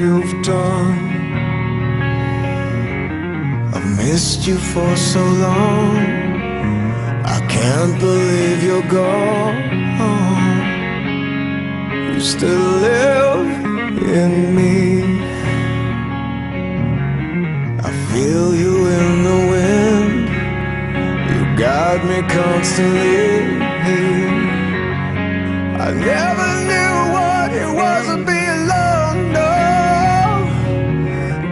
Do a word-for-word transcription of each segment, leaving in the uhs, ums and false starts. you've done. I've missed you for so long, I can't believe you're gone. You still live in me. I feel you in the wind, you guide me constantly. I never knew what it was to be alone, no,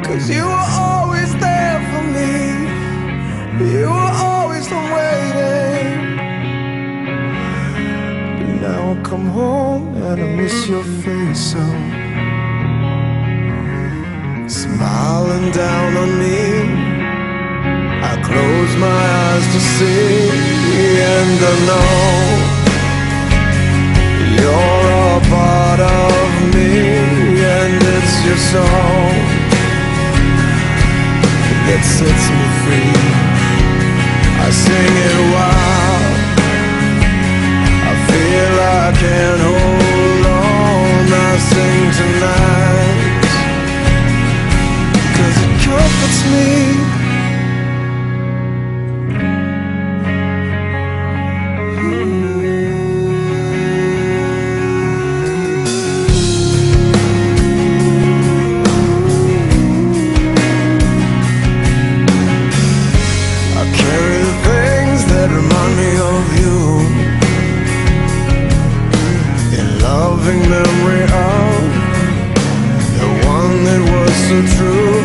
'cause you were always there for me. You were always waiting. But now I come home and I miss your face, so smiling down on me, I close my eyes to see, and I know you're a part of me, and it's your song that sets me free. I sing it wild, I feel I can't hold on. I sing tonight, 'cause it comforts me. Memory of the one that was so true.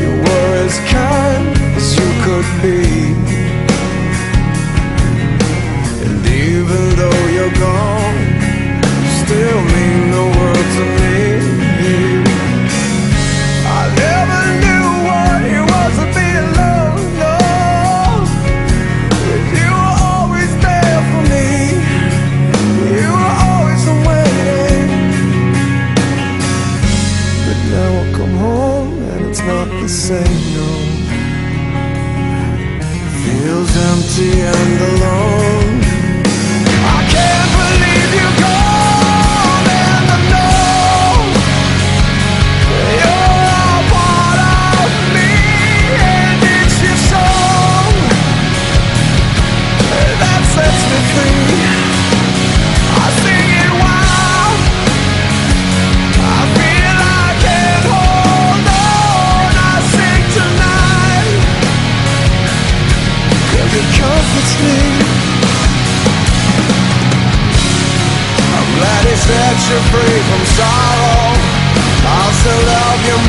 You were as kind as you could be, and even though you're gone, you still mean the world to me. I never knew what it was to be alone, no, but you were always there for me. The same, no, feels empty and alone. I can't believe you're gone, and I know you're a part of me, and it's your song that sets me free. I sing it wild, I feel I can't hold. It comforts me. I'm glad he set you free from sorrow. I'll still love you